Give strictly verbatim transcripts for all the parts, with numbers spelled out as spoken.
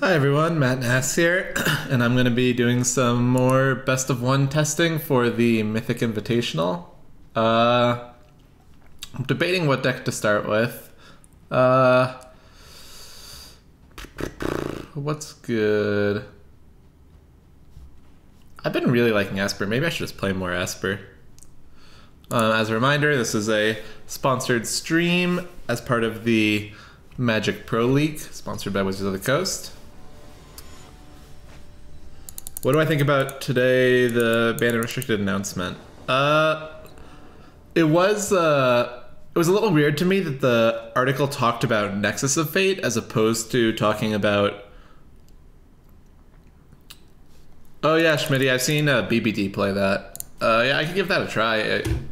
Hi everyone, Matt Nass here, and I'm going to be doing some more best of one testing for the Mythic Invitational. Uh, I'm debating what deck to start with. Uh, what's good? I've been really liking Esper. Maybe I should just play more Esper. Uh, as a reminder, this is a sponsored stream as part of the Magic Pro League, sponsored by Wizards of the Coast. What do I think about today, the banned and restricted announcement? Uh, it was uh, it was a little weird to me that the article talked about Nexus of Fate as opposed to talking about... Oh yeah, Schmitty, I've seen uh, B B D play that. Uh, yeah, I could give that a try.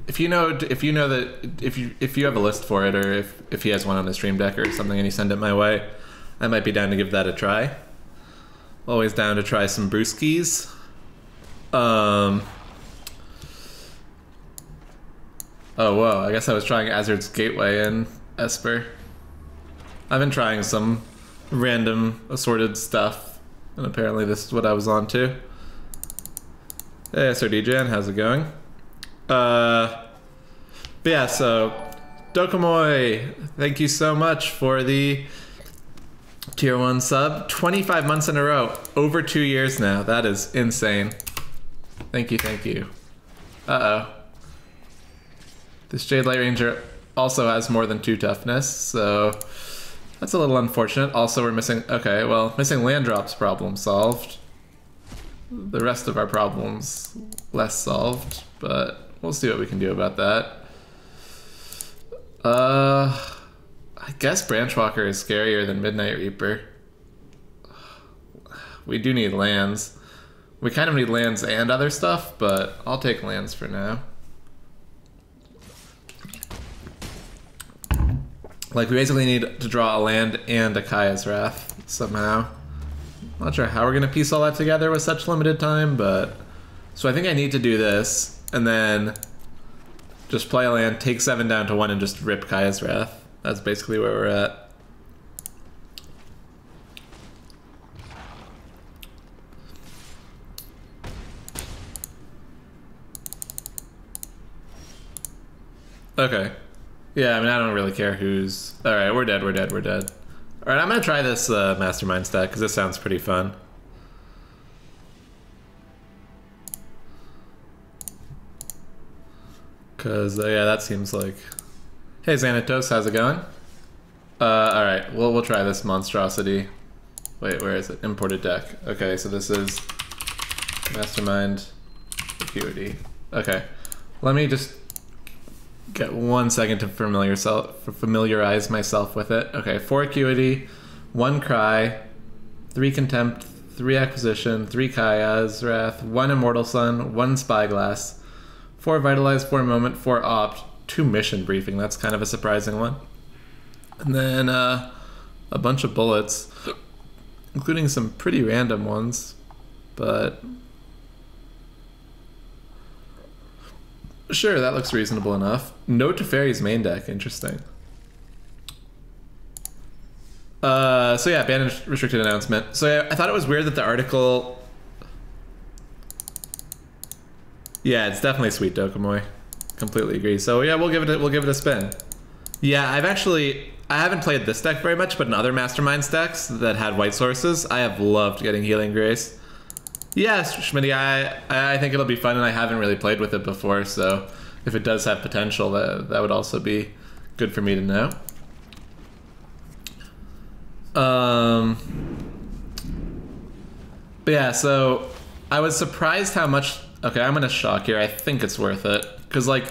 If you know, if you know that, if you if you have a list for it, or if if he has one on his stream deck or something, and you send it my way, I might be down to give that a try. Always down to try some brewskis. Um. Oh, whoa! I guess I was trying Azurd's Gateway and Esper. I've been trying some random assorted stuff, and apparently this is what I was on to. Hey SRDjan, how's it going? Uh, but yeah, so Dokomoy, thank you so much for the tier one sub. twenty-five months in a row, over two years now. That is insane. Thank you, thank you. Uh-oh. This Jade Light Ranger also has more than two toughness, so that's a little unfortunate. Also, we're missing, okay, well, missing land drops, problem solved. The rest of our problems less solved, but we'll see what we can do about that. Uh, I guess Branchwalker is scarier than Midnight Reaper. We do need lands. We kind of need lands and other stuff, but I'll take lands for now. Like, we basically need to draw a land and a Kaya's Wrath somehow. Not sure how we're gonna piece all that together with such limited time, but so I think I need to do this and then just play a land, take seven down to one, and just rip Kaya's Wrath. That's basically where we're at. Okay. Yeah, I mean, I don't really care who's... All right, we're dead. We're dead. We're dead. All right, I'm gonna try this uh, Mastermind stack because this sounds pretty fun. Cause uh, yeah, that seems like... Hey Xanatos, how's it going? Uh, all right, we'll we'll try this monstrosity. Wait, where is it? Imported deck. Okay, so this is Mastermind Acuity. Okay, let me just get one second to familiar self, familiarize myself with it. Okay, four Acuity, one Cry, three Contempt, three Acquisition, three Kaya's Wrath, one Immortal Sun, one Spyglass, four Revitalize, four Moment, four Opt, two Mission Briefing. That's kind of a surprising one. And then uh, a bunch of bullets, including some pretty random ones, but... Sure, that looks reasonable enough. No Teferi's main deck, interesting. Uh, so yeah, banned and restricted announcement. So yeah, I thought it was weird that the article... Yeah, it's definitely sweet Dokomoy. Completely agree. So yeah, we'll give it a, we'll give it a spin. Yeah, I've actually... I haven't played this deck very much, but in other Mastermind decks that had white sources, I have loved getting Healing Grace. Yes, Schmitty, I I think it'll be fun, and I haven't really played with it before, so if it does have potential, that, that would also be good for me to know. Um, but yeah, so I was surprised how much... Okay, I'm going to shock here. I think it's worth it, because like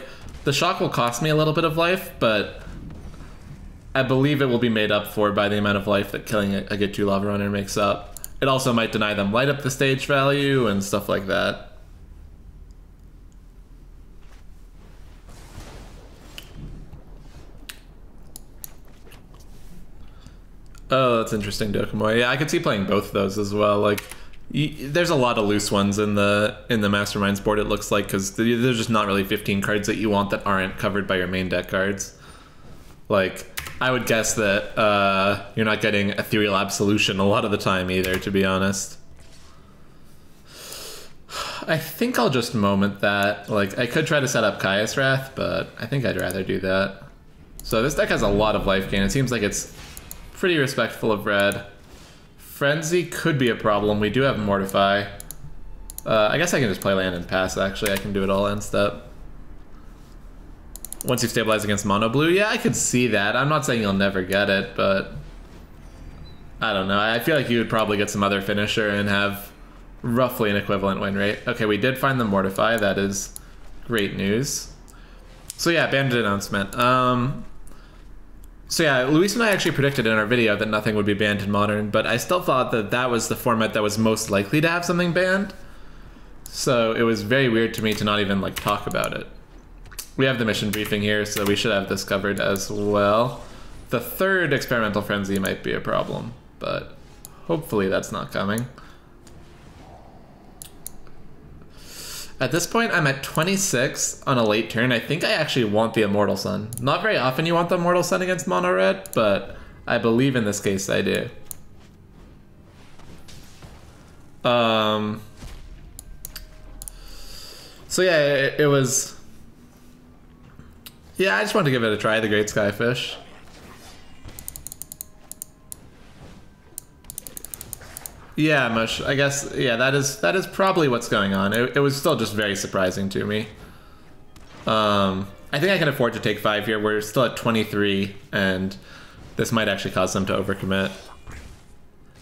the shock will cost me a little bit of life, but I believe it will be made up for by the amount of life that killing a, a Get two Lava Runner makes up. It also might deny them light up the stage value and stuff like that. Oh, that's interesting, Dokomoy. Yeah, I could see playing both of those as well. Like, y there's a lot of loose ones in the in the Masterminds board, it looks like, because there's just not really fifteen cards that you want that aren't covered by your main deck cards. Like, I would guess that uh, you're not getting Ethereal Absolution a lot of the time either, to be honest. I think I'll just moment that. Like, I could try to set up Kaya's Wrath, but I think I'd rather do that. So this deck has a lot of life gain. It seems like it's pretty respectful of red. Frenzy could be a problem. We do have Mortify. Uh, I guess I can just play land and pass, actually. I can do it all end step. Once you've stabilized against Mono Blue, yeah, I could see that. I'm not saying you'll never get it, but... I don't know. I feel like you would probably get some other finisher and have roughly an equivalent win rate. Okay, we did find the Mortify. That is great news. So yeah, bandit announcement. Um, so yeah, Luis and I actually predicted in our video that nothing would be banned in Modern, but I still thought that that was the format that was most likely to have something banned. So it was very weird to me to not even like talk about it. We have the mission briefing here, so we should have this covered as well. The third experimental frenzy might be a problem, but hopefully that's not coming. At this point, I'm at twenty-six on a late turn. I think I actually want the Immortal Sun. Not very often you want the Immortal Sun against Mono Red, but I believe in this case I do. Um, so yeah, it, it was... Yeah, I just wanted to give it a try, the Great Skyfish. Yeah, Mush, I guess, yeah, that is that is probably what's going on. It, it was still just very surprising to me. Um, I think I can afford to take five here. We're still at twenty-three, and this might actually cause them to overcommit.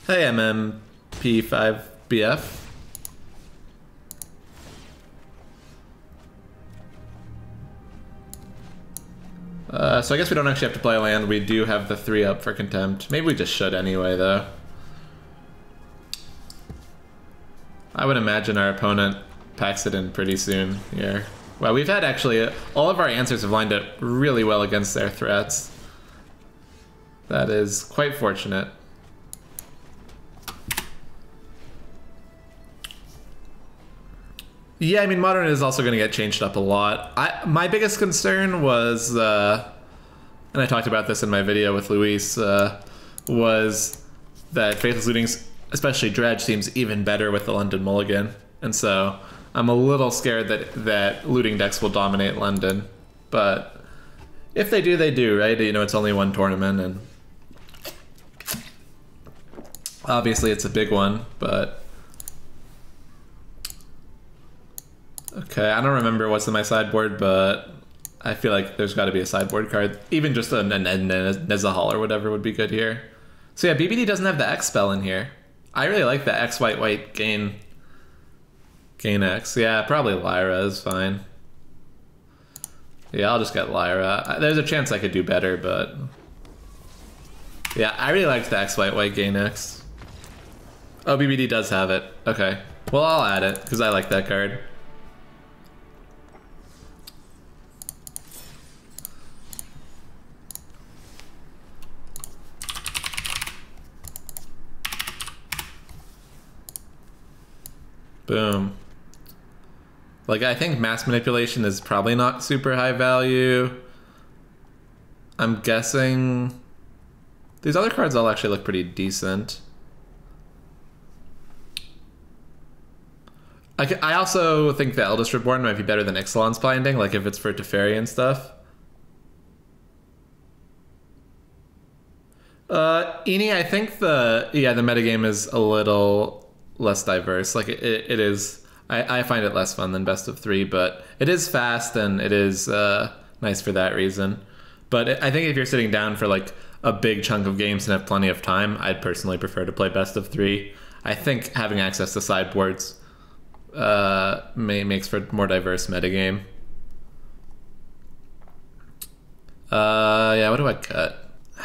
Hey, M M P five B F. Uh, so I guess we don't actually have to play land. We do have the three up for Contempt. Maybe we just should anyway, though. I would imagine our opponent packs it in pretty soon here. Well, we've had actually, uh, all of our answers have lined up really well against their threats. That is quite fortunate. Yeah, I mean, Modern is also going to get changed up a lot. I, my biggest concern was, uh, and I talked about this in my video with Luis, uh, was that Faithless Looting's, especially Dredge, seems even better with the London Mulligan. And so I'm a little scared that, that looting decks will dominate London. But if they do, they do, right? You know, it's only one tournament, and obviously it's a big one, but... Okay, I don't remember what's in my sideboard, but I feel like there's got to be a sideboard card. Even just a Nezahal or whatever would be good here. So yeah, B B D doesn't have the X spell in here. I really like the X, white, white, gain. Gain X. Yeah, probably Lyra is fine. Yeah, I'll just get Lyra. There's a chance I could do better, but... Yeah, I really liked the X, white, white, gain X. Oh, B B D does have it. Okay. Well, I'll add it, because I like that card. Boom. Like, I think mass manipulation is probably not super high value. I'm guessing these other cards all actually look pretty decent. I, can, I also think the Eldest Reborn might be better than Ixalan's Binding, like if it's for Teferi and stuff. Uh, Eni, I think the, yeah, the metagame is a little less diverse. Like it, it is, I, I find it less fun than best of three, but it is fast and it is uh, nice for that reason. But it, I think if you're sitting down for like a big chunk of games and have plenty of time, I'd personally prefer to play best of three. I think having access to sideboards uh, may, makes for more diverse metagame. Uh, yeah, what do I cut?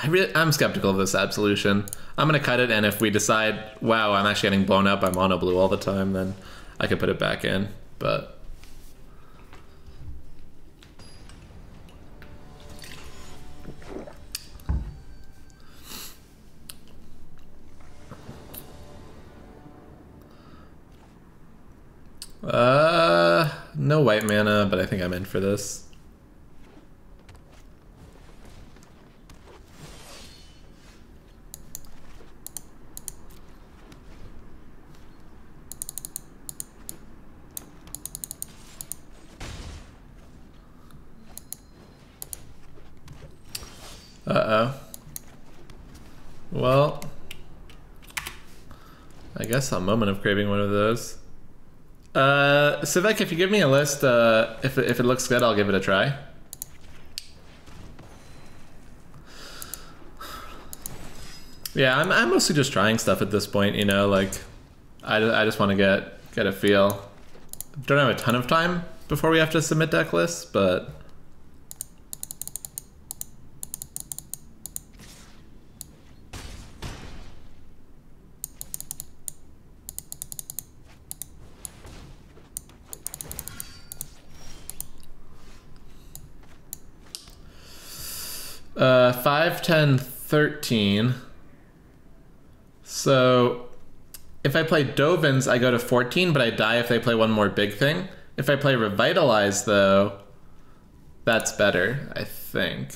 I really, I'm skeptical of this absolution. I'm going to cut it, and if we decide, wow, I'm actually getting blown up by Mono Blue all the time, then I could put it back in, but... Uh, no white mana, but I think I'm in for this. Uh-oh. Well, I guess I'll Moment of Craving one of those. Uh, Sivek, if you give me a list, uh, if, if it looks good, I'll give it a try. Yeah, I'm, I'm mostly just trying stuff at this point, you know, like, I, I just want to get, get a feel. Don't have a ton of time before we have to submit deck lists, but... Uh, five, ten, thirteen. So if I play Dovin's, I go to fourteen, but I die if they play one more big thing. If I play Revitalize, though, that's better, I think.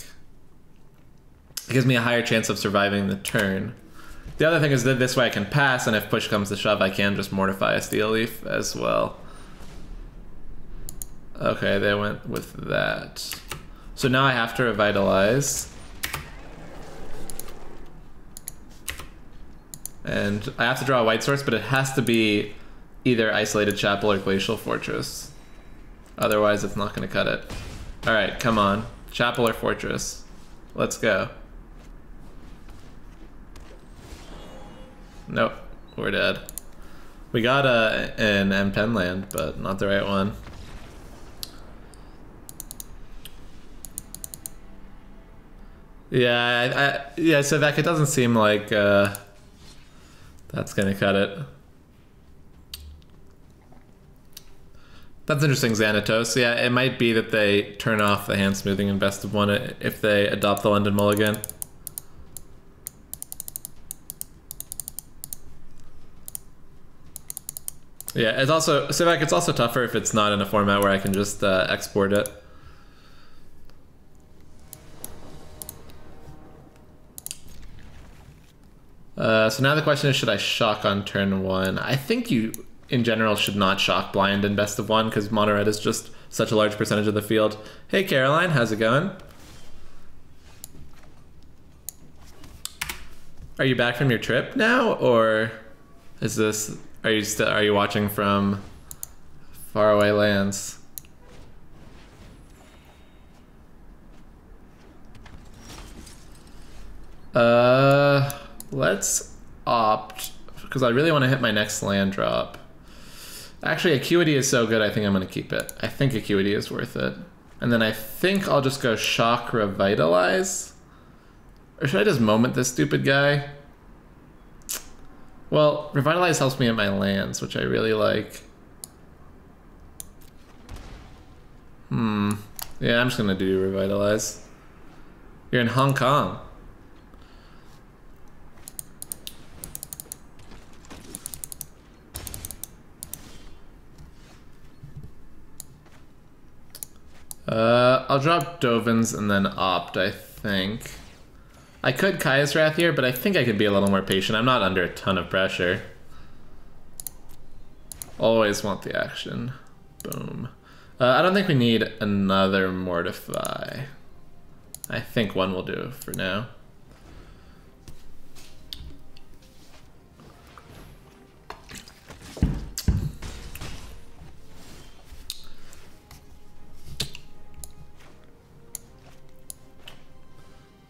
It gives me a higher chance of surviving the turn. The other thing is that this way I can pass, and if push comes to shove, I can just Mortify a Steel Leaf as well. Okay, they went with that. So now I have to Revitalize. And I have to draw a white source, but it has to be either Isolated Chapel or Glacial Fortress. Otherwise, it's not going to cut it. All right, come on. Chapel or Fortress. Let's go. Nope, we're dead. We got uh, an M ten land, but not the right one. Yeah, I, I, yeah. So Vec, it doesn't seem like uh, that's gonna cut it. That's interesting, Xanatos. Yeah, it might be that they turn off the hand smoothing and best of one if they adopt the London Mulligan. Yeah, it's also Sivak, it's also tougher if it's not in a format where I can just uh, export it. Uh, so now the question is, should I shock on turn one? I think you, in general, should not shock blind in best of one because Mono Red is just such a large percentage of the field. Hey, Caroline, how's it going? Are you back from your trip now, or is this? Are you still? Are you watching from faraway lands? Uh. Let's opt, because I really want to hit my next land drop. Actually, Acuity is so good, I think I'm going to keep it. I think Acuity is worth it. And then I think I'll just go Shock Revitalize. Or should I just Moment this stupid guy? Well, Revitalize helps me at my lands, which I really like. Hmm. Yeah, I'm just going to do Revitalize. You're in Hong Kong. Uh, I'll drop Dovin's and then opt, I think. I could Kaya's Wrath here, but I think I could be a little more patient. I'm not under a ton of pressure. Always want the action. Boom. Uh, I don't think we need another Mortify. I think one will do for now.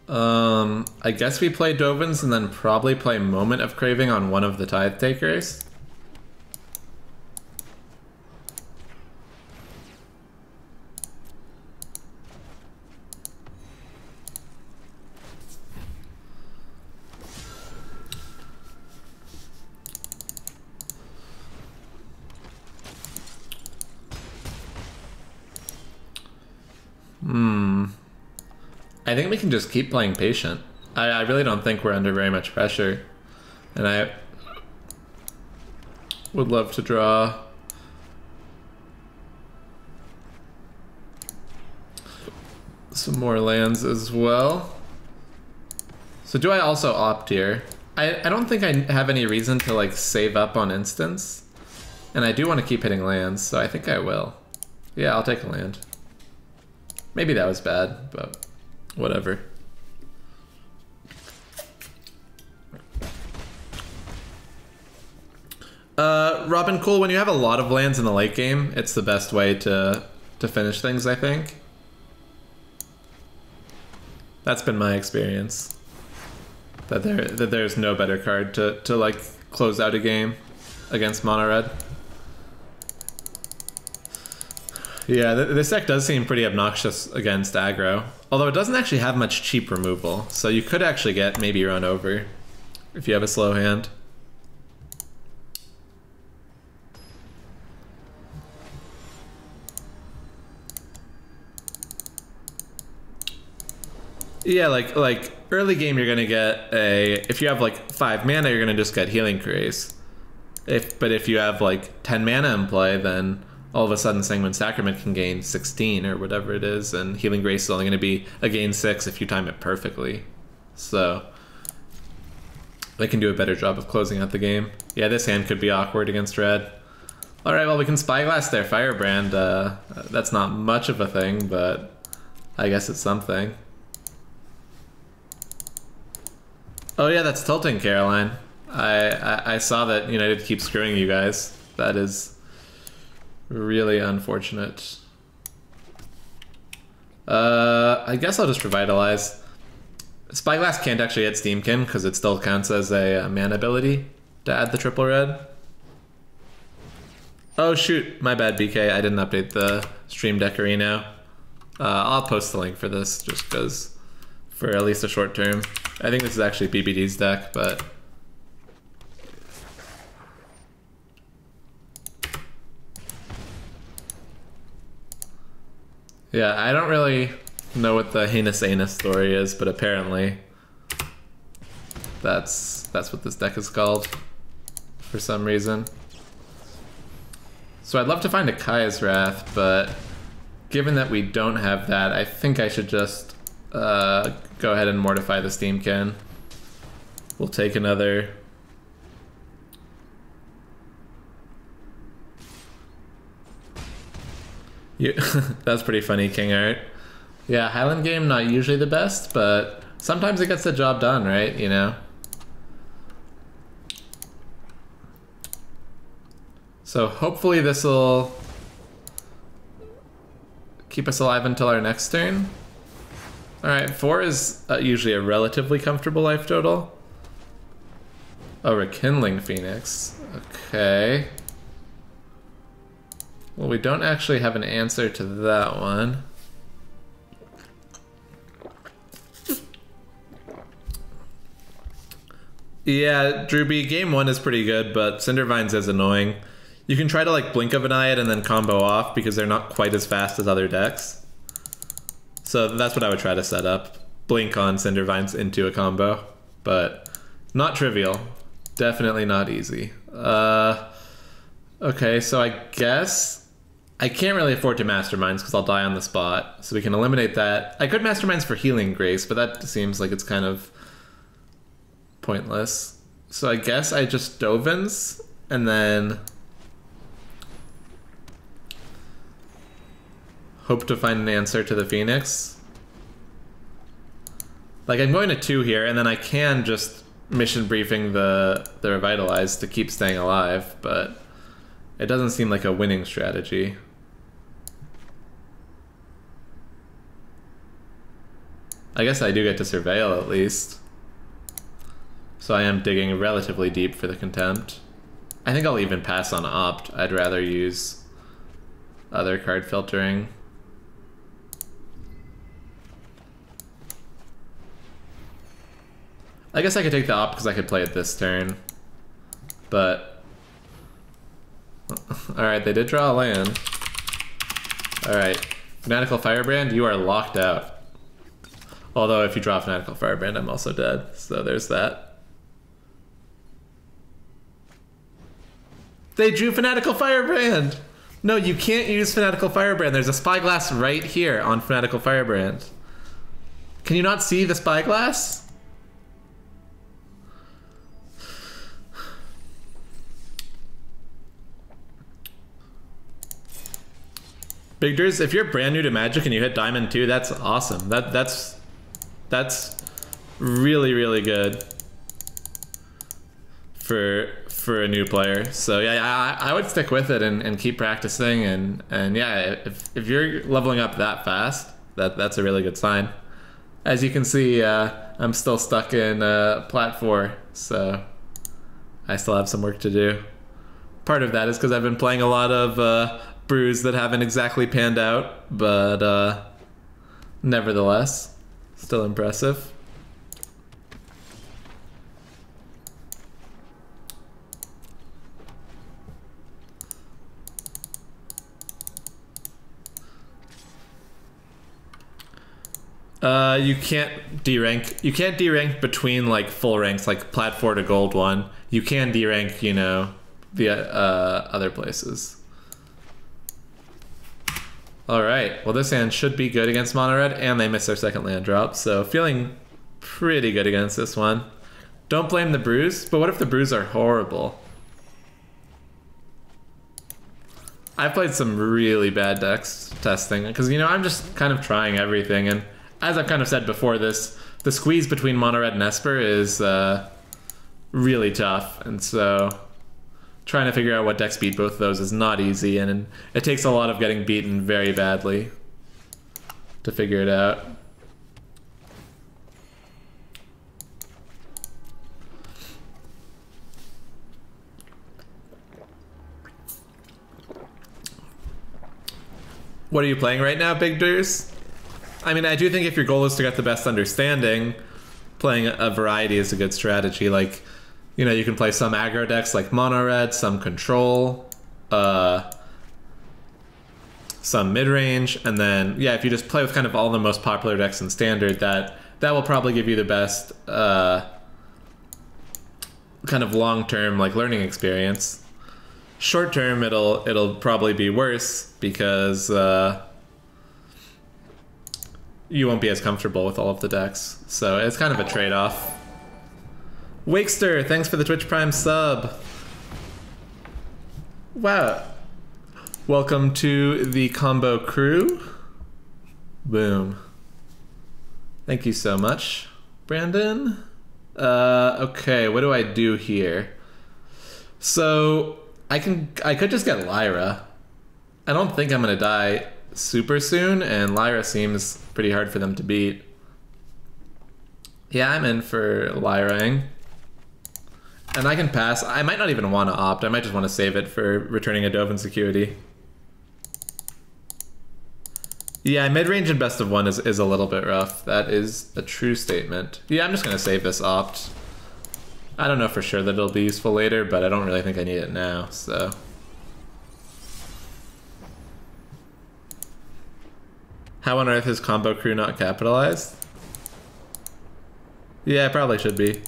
Um, I guess we play Dovin's and then probably play Moment of Craving on one of the Tithe Takers. Hmm. I think we can just keep playing patient. I, I really don't think we're under very much pressure. And I would love to draw. Some more lands as well. So do I also opt here? I, I don't think I have any reason to like save up on instants. And I do want to keep hitting lands, so I think I will. Yeah, I'll take a land. Maybe that was bad, but... whatever. Robin Cool, when you have a lot of lands in the late game, it's the best way to, to finish things, I think. That's been my experience. That there that there's no better card to, to like close out a game against Mono Red. Yeah, th this deck does seem pretty obnoxious against aggro. Although it doesn't actually have much cheap removal, so you could actually get maybe run over if you have a slow hand. Yeah, like like early game you're gonna get a if you have like five mana you're gonna just get Healing Grace. If but if you have like ten mana in play, then all of a sudden Sanguine Sacrament can gain sixteen or whatever it is, and Healing Grace is only gonna be a gain six if you time it perfectly. So they can do a better job of closing out the game. Yeah, this hand could be awkward against red. Alright, well we can Spyglass their Firebrand. Uh that's not much of a thing, but I guess it's something. Oh yeah, that's tilting, Caroline. I, I I saw that United keep screwing you guys. That is really unfortunate. Uh, I guess I'll just Revitalize. Spyglass can't actually hit Steamkin because it still counts as a, a mana ability to add the triple red. Oh shoot, my bad, B K. I didn't update the stream deck arena. Uh, I'll post the link for this just because for at least a short term. I think this is actually B B D's deck, but yeah, I don't really know what the heinous anus story is, but apparently that's that's what this deck is called for some reason. So I'd love to find a Kaya's Wrath, but given that we don't have that, I think I should just Uh, go ahead and Mortify the Steamkin. We'll take another. You that's pretty funny, King Art. Yeah, Highland game not usually the best, but sometimes it gets the job done, right? You know. So hopefully this will keep us alive until our next turn. Alright, four is uh, usually a relatively comfortable life total. Oh, Rekindling Phoenix. Okay. Well, we don't actually have an answer to that one. Yeah, Drewby, game one is pretty good, but Cinder Vines is annoying. You can try to like blink of an eye it and then combo off because they're not quite as fast as other decks. So that's what I would try to set up. Blink on Cinder Vines into a combo, but not trivial. Definitely not easy. Uh, okay, so I guess I can't really afford to Masterminds because I'll die on the spot. So we can eliminate that. I could Masterminds for Healing Grace, but that seems like it's kind of pointless. So I guess I just Dovin's and then hope to find an answer to the Phoenix. Like I'm going to two here, and then I can just mission briefing the the Revitalize to keep staying alive, but it doesn't seem like a winning strategy. I guess I do get to Surveil at least. So I am digging relatively deep for the Contempt. I think I'll even pass on Opt. I'd rather use other card filtering. I guess I could take the Opt because I could play it this turn, but alright, they did draw a land. Alright, Fanatical Firebrand, you are locked out. Although if you draw Fanatical Firebrand, I'm also dead, so there's that. They drew Fanatical Firebrand! No, you can't use Fanatical Firebrand. There's a Spyglass right here on Fanatical Firebrand. Can you not see the Spyglass? Big Durs, if you're brand new to Magic and you hit Diamond two, that's awesome. That that's that's really really good for for a new player. So yeah, I, I would stick with it and, and keep practicing. And, and yeah, if, if you're leveling up that fast, that, that's a really good sign. As you can see, uh, I'm still stuck in uh, plat four, so I still have some work to do. Part of that is because I've been playing a lot of uh, brews that haven't exactly panned out, but uh, nevertheless, still impressive. Uh, you can't derank. You can't derank between like full ranks, like plat four to gold one. You can derank, you know, the uh, other places. All right. Well, this hand should be good against Mono Red, and they missed their second land drop, so feeling pretty good against this one. Don't blame the brews, but what if the brews are horrible? I've played some really bad decks testing because you know I'm just kind of trying everything and. As I've kind of said before, this the squeeze between Mono Red and Esper is uh, really tough, and so trying to figure out what decks beat both of those is not easy, and, and it takes a lot of getting beaten very badly to figure it out. What are you playing right now, Big Deuce? I mean, I do think if your goal is to get the best understanding, playing a variety is a good strategy. Like, you know, you can play some aggro decks like Mono Red, some control, uh, some mid-range, and then, yeah, if you just play with kind of all the most popular decks in Standard, that, that will probably give you the best uh, kind of long-term, like, learning experience. Short-term, it'll, it'll probably be worse because... Uh, you won't be as comfortable with all of the decks. So it's kind of a trade-off. Wakester, thanks for the Twitch Prime sub. Wow. Welcome to the combo crew. Boom. Thank you so much, Brandon. Uh, okay, what do I do here? So I can, I could just get Lyra. I don't think I'm gonna die super soon, and Lyra seems pretty hard for them to beat. Yeah, I'm in for Lyra-ing. And I can pass. I might not even want to opt. I might just want to save it for returning a Dovin's Security. Yeah, mid-range and best of one is, is a little bit rough. That is a true statement. Yeah, I'm just going to save this opt. I don't know for sure that it'll be useful later, but I don't really think I need it now, so... How on earth is Combo Crew not capitalized? Yeah, it probably should be.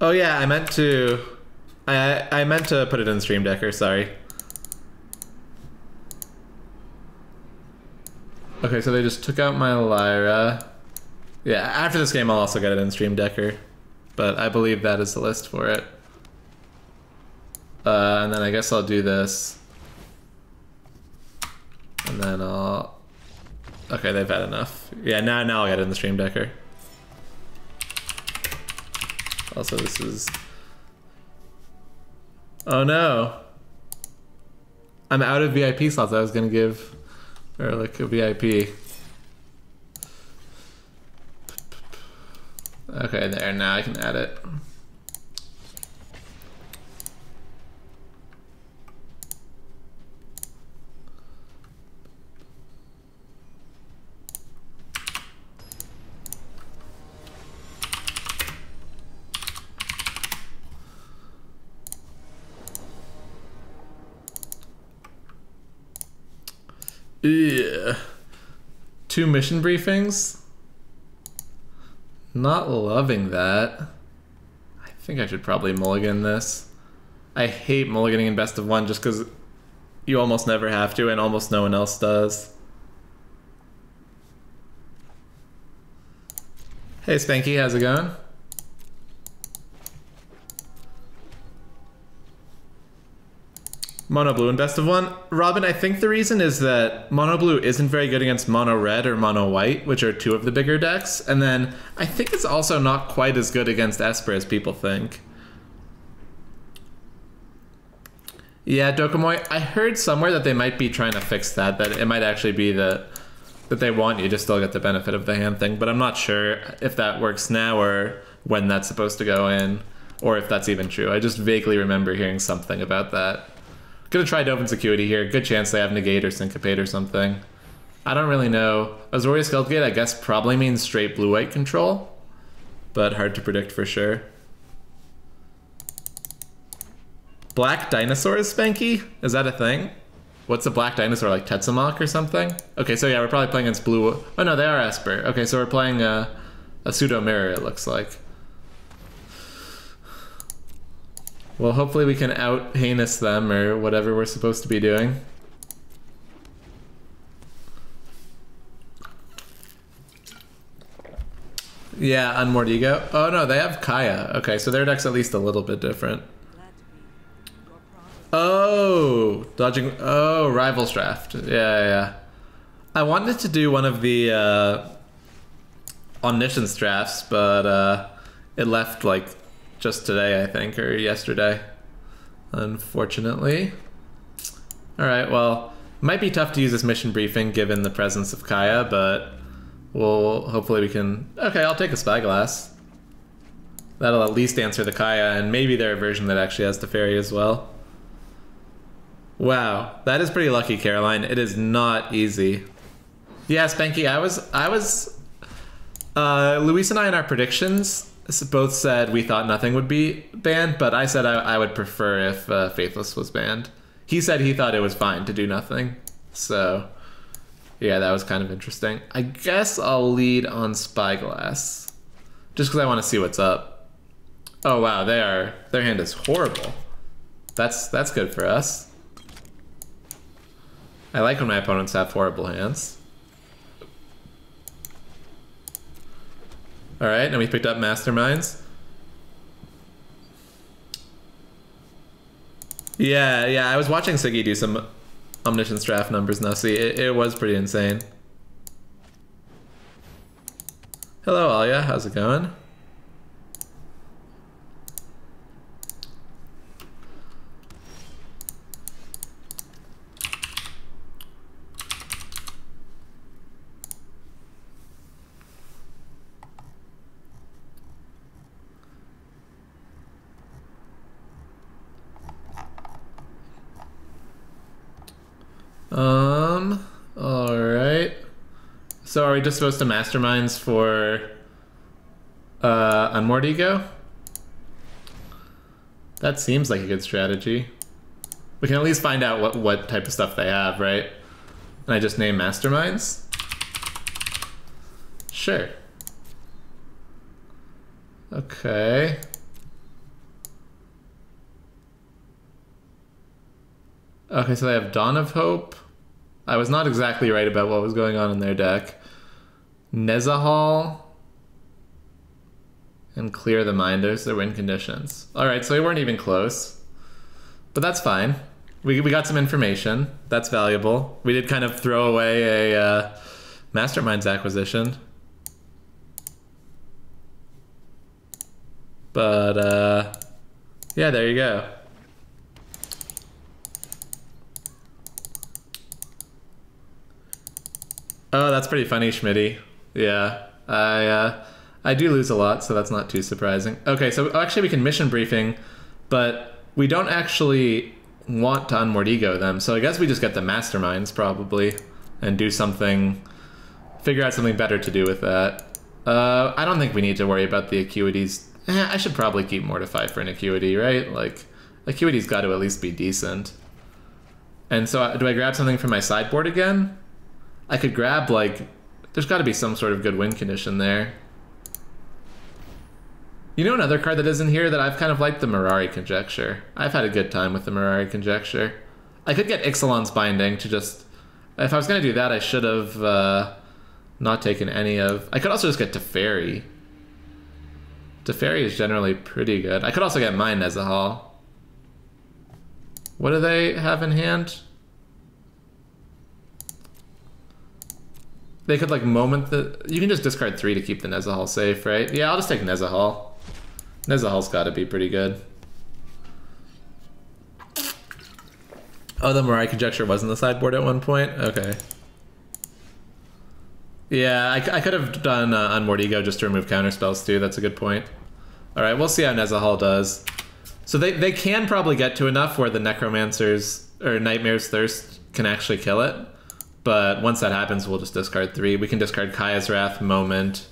Oh yeah, I meant to... I, I meant to put it in Stream Decker, sorry. Okay, so they just took out my Lyra. Yeah, after this game I'll also get it in Stream Decker. But I believe that is the list for it. Uh, and then I guess I'll do this. And then I'll... Okay, they've had enough. Yeah, now, now I'll get it in the Stream Decker. Also, this is... Oh no! I'm out of V I P slots. I was gonna give Erlich a V I P. Okay, there, now I can add it. Ugh. Two mission briefings? Not loving that. I think I should probably mulligan this. I hate mulliganing in best of one just because you almost never have to and almost no one else does. Hey Spanky, how's it going? Mono Blue in Best of One. Robin, I think the reason is that Mono Blue isn't very good against Mono Red or Mono White, which are two of the bigger decks. And then I think it's also not quite as good against Esper as people think. Yeah, Dokomoy, I heard somewhere that they might be trying to fix that, that it might actually be that, that they want you to still get the benefit of the hand thing, but I'm not sure if that works now or when that's supposed to go in, or if that's even true. I just vaguely remember hearing something about that. Gonna try Dovin's Acuity here. Good chance they have Negate or Syncopate or something. I don't really know. Azorius Skullgate, I guess, probably means straight blue-white control, but hard to predict for sure. Black Dinosaur is Spanky? Is that a thing? What's a black dinosaur, like Tetsamok or something? Okay, so yeah, we're probably playing against blue. Oh no, they are Esper. Okay, so we're playing a, a pseudo mirror, it looks like. Well, hopefully we can out heinous them or whatever we're supposed to be doing. Yeah, Unmordigo. Oh no, they have Kaya. Okay, so their deck's at least a little bit different. Oh, dodging. Oh, Rival's Draft. Yeah, yeah. I wanted to do one of the uh, Omniscience drafts, but uh, it left like. Just today, I think, or yesterday, unfortunately. All right, well, might be tough to use this mission briefing given the presence of Kaya, but we'll hopefully we can. Okay, I'll take a Spyglass. That'll at least answer the Kaya, and maybe their version that actually has Teferi as well. Wow, that is pretty lucky, Caroline. It is not easy. Yeah, Spanky, I was, I was. Uh, Luis and I in our predictions. Both said we thought nothing would be banned, but I said I, I would prefer if uh, Faithless was banned. He said he thought it was fine to do nothing. So, yeah, that was kind of interesting. I guess I'll lead on Spyglass, just because I want to see what's up. Oh wow, they are their hand is horrible. That's that's good for us. I like when my opponents have horrible hands. All right, and we picked up Masterminds. Yeah, yeah, I was watching Siggy do some Omniscience draft numbers, Nussie. It, it was pretty insane. Hello, Alia, how's it going? Um, alright. So are we just supposed to Masterminds for uh, Unmordigo? That seems like a good strategy. We can at least find out what, what type of stuff they have, right? And I just name Masterminds? Sure. Okay. Okay, so they have Dawn of Hope. I was not exactly right about what was going on in their deck. Nezahal. And Clear the Mind. There's their win conditions. Alright, so we weren't even close. But that's fine. We, we got some information. That's valuable. We did kind of throw away a uh, Masterminds acquisition. But, uh, yeah, there you go. Oh, that's pretty funny, Schmitty. Yeah, I uh, I do lose a lot, so that's not too surprising. Okay, so actually we can mission briefing, but we don't actually want to Unmordigo them, so I guess we just get the Masterminds, probably, and do something, figure out something better to do with that. Uh, I don't think we need to worry about the Acuities. Eh, I should probably keep Mortify for an Acuity, right? Like, Acuity's got to at least be decent. And so do I grab something from my sideboard again? I could grab, like, there's got to be some sort of good win condition there. You know another card that is in here that I've kind of liked? The Mirari Conjecture. I've had a good time with the Mirari Conjecture. I could get Ixalan's Binding to just... If I was going to do that, I should have uh, not taken any of... I could also just get Teferi. Teferi is generally pretty good. I could also get mine as a haul. What do they have in hand? They could like moment the... You can just discard three to keep the Nezahal safe, right? Yeah, I'll just take Nezahal. Nezahal's gotta be pretty good. Oh, the Mirai Conjecture was in the sideboard at one point? Okay. Yeah, I, I could have done uh, Unmoored Ego just to remove counterspells too. That's a good point. Alright, we'll see how Nezahal does. So they, they can probably get to enough where the Necromancer's or Nightmare's Thirst can actually kill it. But once that happens, we'll just discard three. We can discard Kaya's Wrath, Moment.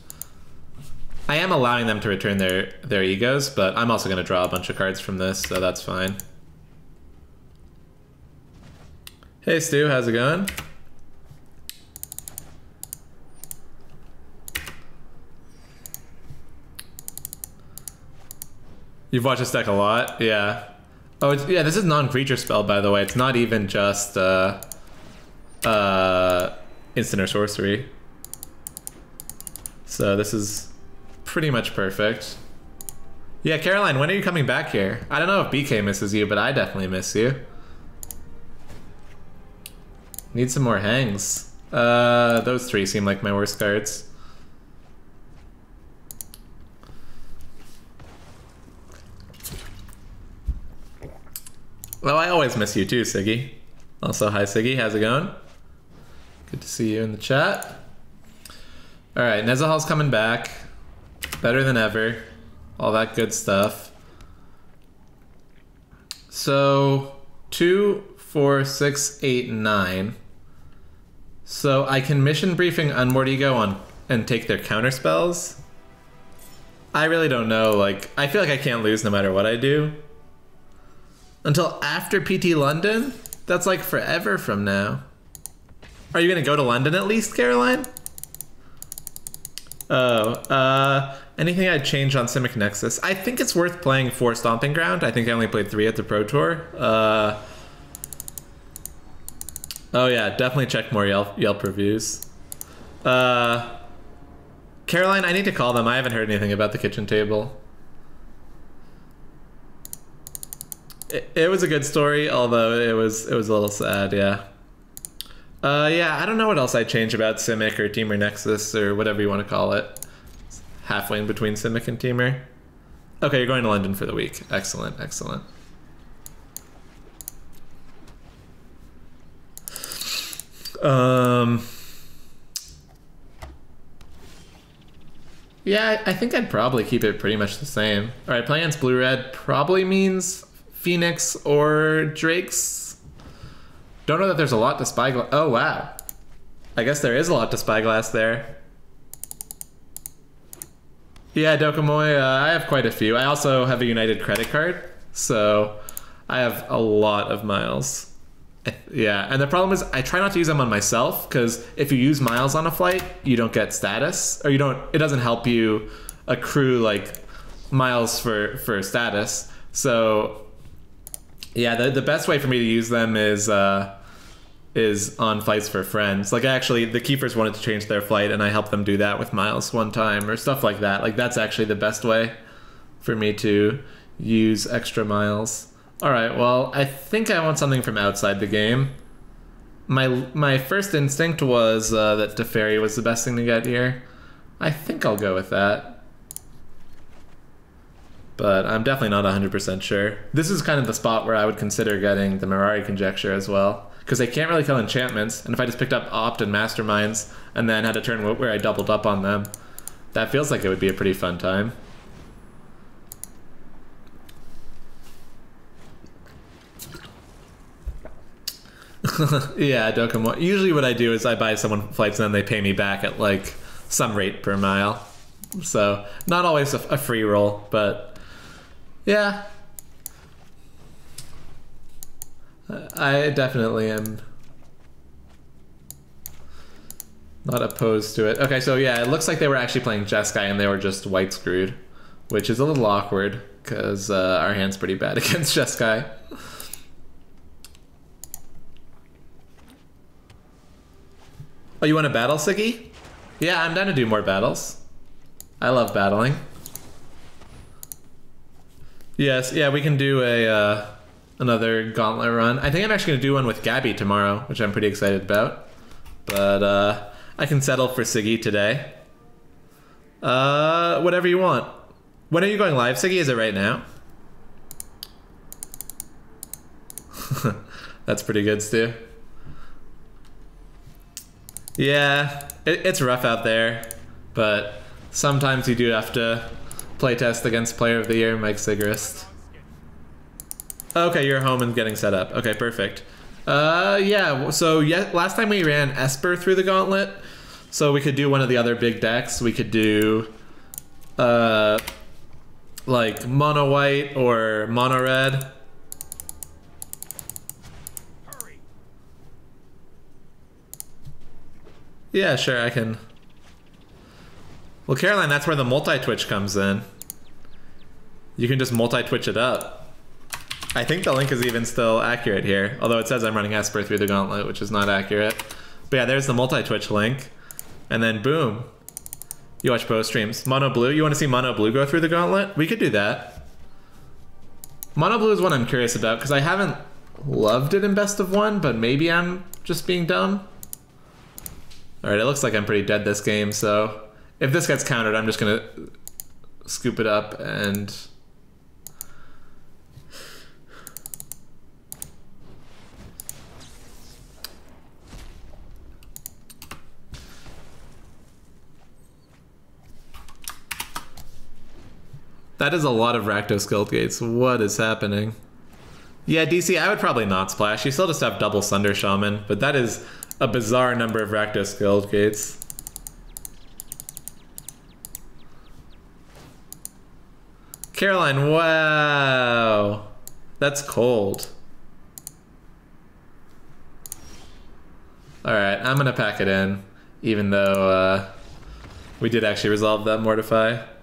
I am allowing them to return their, their Egos, but I'm also going to draw a bunch of cards from this, so that's fine. Hey Stu, how's it going? You've watched this deck a lot? Yeah. Oh, it's, yeah, this is non-creature spell, by the way. It's not even just uh, uh, instant or sorcery. So this is pretty much perfect. Yeah, Caroline, when are you coming back here? I don't know if B K misses you, but I definitely miss you. Need some more hangs. Uh, those three seem like my worst cards. Well, I always miss you too, Siggy. Also, hi Siggy, how's it going? Good to see you in the chat. Alright, Nezahal's coming back. Better than ever. All that good stuff. So, two, four, six, eight, nine. So I can Mission Briefing Unmoored Ego on and take their counter spells. I really don't know, like, I feel like I can't lose no matter what I do. Until after P T London? That's like forever from now. Are you gonna go to London at least, Caroline? Oh, uh, anything I'd change on Simic Nexus? I think it's worth playing four Stomping Ground. I think I only played three at the Pro Tour. Uh, oh yeah, definitely check more Yelp, Yelp reviews. Uh, Caroline, I need to call them. I haven't heard anything about the kitchen table. It, it was a good story, although it was it was a little sad, yeah. Uh, yeah, I don't know what else I'd change about Simic or Teamer Nexus or whatever you want to call it. It's halfway in between Simic and Teamer. Okay, you're going to London for the week. Excellent, excellent. Um, yeah, I think I'd probably keep it pretty much the same. All right, playing against Blue-Red probably means Phoenix or Drake's. Don't know that there's a lot to Spyglass. Oh, wow. I guess there is a lot to Spyglass there. Yeah, Dokomoy, uh, I have quite a few. I also have a United credit card, so I have a lot of miles. Yeah, and the problem is I try not to use them on myself, because if you use miles on a flight, you don't get status, or you don't. It doesn't help you accrue like miles for, for status. So yeah, the, the best way for me to use them is uh, is on flights for friends. Like actually, the Keepers wanted to change their flight and I helped them do that with miles one time or stuff like that. Like that's actually the best way for me to use extra miles. All right, well, I think I want something from outside the game. My my first instinct was uh, that Teferi was the best thing to get here. I think I'll go with that. But I'm definitely not one hundred percent sure. This is kind of the spot where I would consider getting the Mirari Conjecture as well, because they can't really kill enchantments, and if I just picked up Opt and Masterminds and then had a turn where I doubled up on them, that feels like it would be a pretty fun time. Yeah, Dokomo. Usually what I do is I buy someone flights and then they pay me back at like some rate per mile. So, not always a, a free roll, but yeah, I definitely am not opposed to it. Okay, so yeah, it looks like they were actually playing Jeskai and they were just white screwed, which is a little awkward because uh, our hand's pretty bad against Jeskai. Oh, you want to battle, Siggy? Yeah, I'm down to do more battles. I love battling. Yes, yeah, we can do a, uh, another gauntlet run. I think I'm actually going to do one with Gabby tomorrow, which I'm pretty excited about. But uh, I can settle for Siggy today. Uh, whatever you want. When are you going live, Siggy? Is it right now? That's pretty good, Stu. Yeah, it, it's rough out there, but sometimes you do have to playtest against Player of the Year, Mike Sigrist. Okay, you're home and getting set up. Okay, perfect. Uh, yeah, so yeah, last time we ran Esper through the gauntlet, so we could do one of the other big decks. We could do, uh, like, Mono White or Mono Red. Yeah, sure, I can. Well, Caroline, that's where the multi-twitch comes in. You can just multi-twitch it up. I think the link is even still accurate here, although it says I'm running Esper through the gauntlet, which is not accurate. But yeah, there's the multi-twitch link. And then boom. You watch both streams. Mono Blue, you want to see Mono Blue go through the gauntlet? We could do that. Mono Blue is one I'm curious about, because I haven't loved it in Best of One, but maybe I'm just being dumb. Alright, it looks like I'm pretty dead this game, so if this gets countered, I'm just going to scoop it up and... That is a lot of Rakdos Guild Gates. What is happening? Yeah, D C, I would probably not splash. You still just have double Sunder Shaman, but that is... a bizarre number of Rakdos Guild Gates. Caroline, wow! That's cold. Alright, I'm gonna pack it in, even though uh, we did actually resolve that Mortify.